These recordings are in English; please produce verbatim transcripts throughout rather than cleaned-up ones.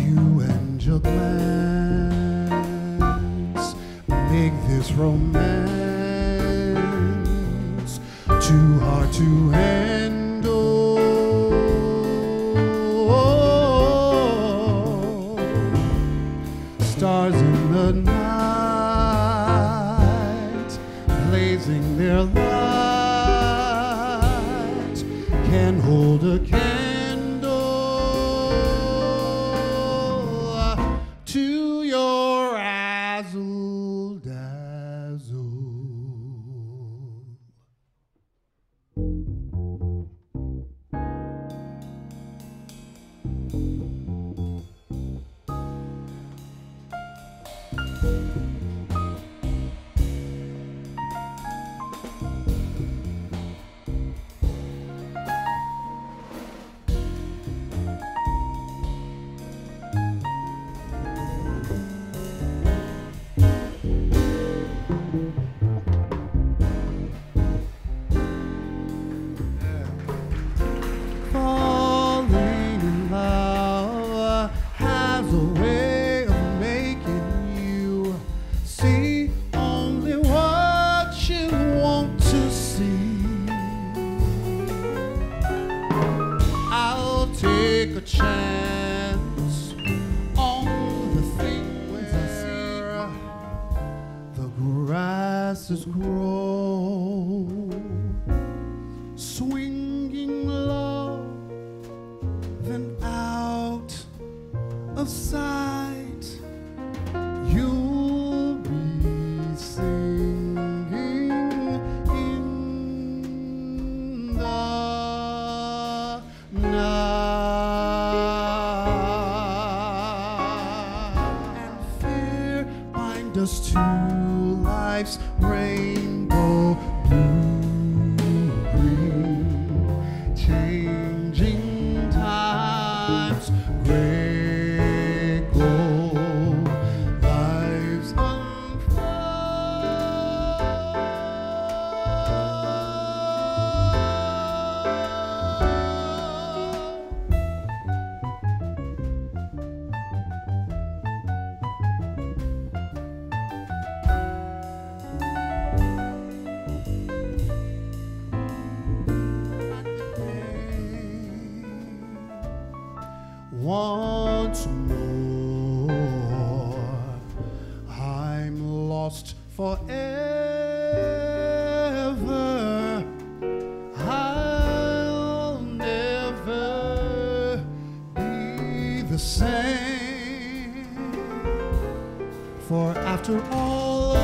you and your glance make this romance too hard to handle. Stars in the night, blazing their light, can hold a candle to your razzle dazzle. Take a chance on the thing where the grasses grow. Swinging low, then out of sight, you'll be singing in the night. Us to life's rainbow, blue, green, changing times, gray, gold, lives once more. I'm lost forever. I'll never be the same, for after all,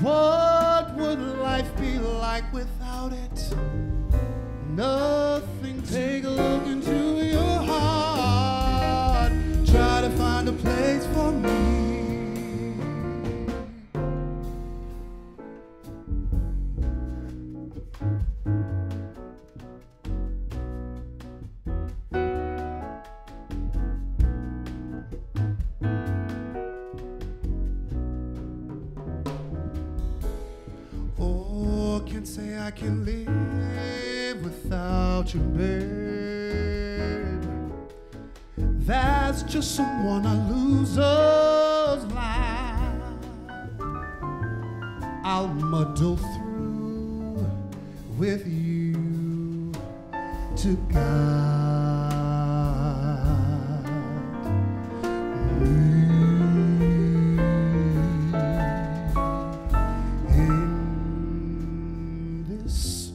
what would life be like without it? Nothing. Take a look into your heart, find a place for me. Oh, I can't say I can live without you, babe. That's just someone a loser's life. I'll muddle through with you to guide me in this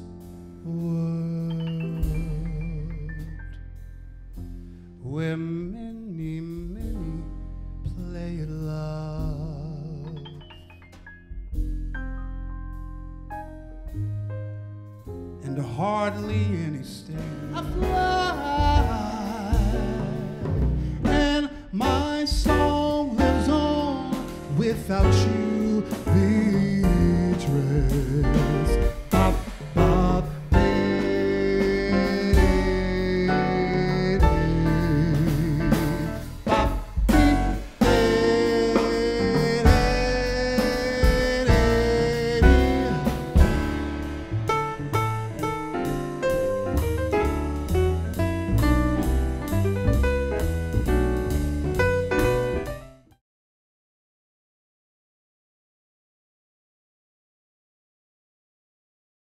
where many, many play at love. And hardly any stain of life. And my song lives on without you betrayed.